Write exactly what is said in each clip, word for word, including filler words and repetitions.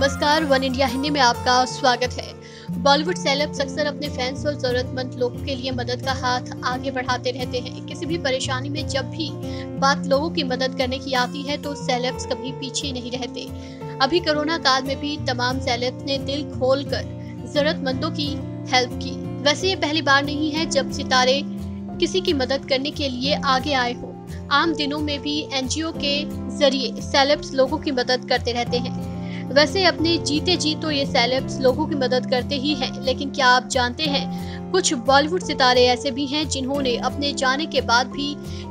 नमस्कार, one India Hindi में आपका स्वागत है। बॉलीवुड सेलेब्स अक्सर अपने फैंस और जरूरतमंद लोगों के लिए मदद का हाथ आगे बढ़ाते रहते हैं। किसी भी परेशानी में जब भी बात लोगों की मदद करने की आती है तो सेलेब्स कभी पीछे नहीं रहते। अभी कोरोना काल में भी तमाम सेलेब्स ने दिल खोलकर जरूरतमंदों की हेल्प की। वैसे ये पहली बार नहीं है जब सितारे किसी की मदद करने के लिए आगे आए हो। आम दिनों में भी एनजीओ के जरिए सेलेब्स लोगों की मदद करते रहते हैं। वैसे अपने जीते जी तो ये सेलेब्स लोगों की मदद करते ही हैं, लेकिन क्या आप जानते हैं कुछ बॉलीवुड सितारे ऐसे भी हैं जिन्होंने अपने जाने के बाद भी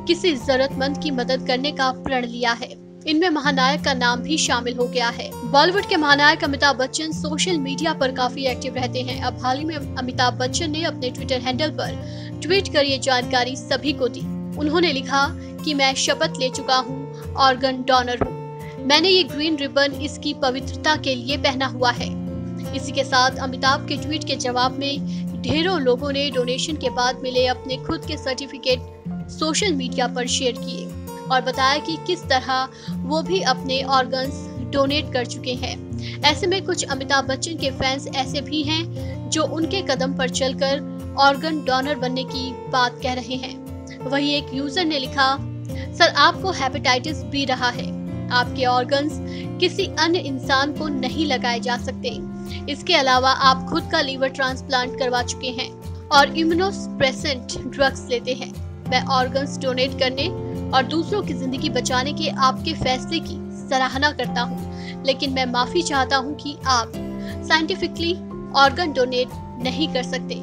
किसी जरूरतमंद की मदद करने का प्रण लिया है। इनमें महानायक का नाम भी शामिल हो गया है। बॉलीवुड के महानायक अमिताभ बच्चन सोशल मीडिया पर काफी एक्टिव रहते हैं। अब हाल ही में अमिताभ बच्चन ने अपने ट्विटर हैंडल पर ट्वीट कर ये जानकारी सभी को दी। उन्होंने लिखा कि मैं शपथ ले चुका हूँ, ऑर्गन डोनर हूँ। मैंने ये ग्रीन रिबन इसकी पवित्रता के लिए पहना हुआ है। इसी के साथ अमिताभ के ट्वीट के जवाब में ढेरों लोगों ने डोनेशन के बाद मिले अपने खुद के सर्टिफिकेट सोशल मीडिया पर शेयर किए और बताया कि किस तरह वो भी अपने ऑर्गन्स डोनेट कर चुके हैं। ऐसे में कुछ अमिताभ बच्चन के फैंस ऐसे भी हैं जो उनके कदम पर चलकर ऑर्गन डोनर बनने की बात कह रहे हैं। वहीं एक यूजर ने लिखा, सर आपको हेपेटाइटिस बी रहा है, आपके ऑर्गन्स किसी अन्य इंसान को नहीं लगाए जा सकते। इसके अलावा आप खुद का लीवर ट्रांसप्लांट करवा चुके हैं और इम्यूनोसप्रेसेंट ड्रग्स लेते हैं। मैं ऑर्गन्स डोनेट करने और दूसरों की जिंदगी बचाने के आपके फैसले की सराहना करता हूं, लेकिन मैं माफी चाहता हूं कि आप साइंटिफिकली ऑर्गन डोनेट नहीं कर सकते।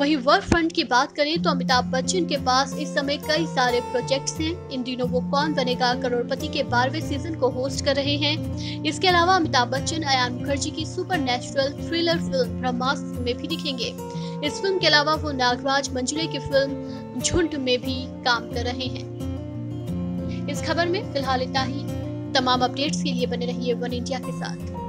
वहीं वर्क फ्रंट की बात करें तो अमिताभ बच्चन के पास इस समय कई सारे प्रोजेक्ट्स हैं। इन दिनों वो कौन बनेगा करोड़पति के बारहवें सीजन को होस्ट कर रहे हैं। इसके अलावा अमिताभ बच्चन अयान मुखर्जी की सुपरनैचुरल थ्रिलर फिल्म ब्रह्मास्त्र में भी दिखेंगे। इस फिल्म के अलावा वो नागराज मंजिले की फिल्म झुंड में भी काम कर रहे हैं। इस खबर में फिलहाल इतना ही। तमाम अपडेट्स के लिए बने रहिए वन इंडिया के साथ।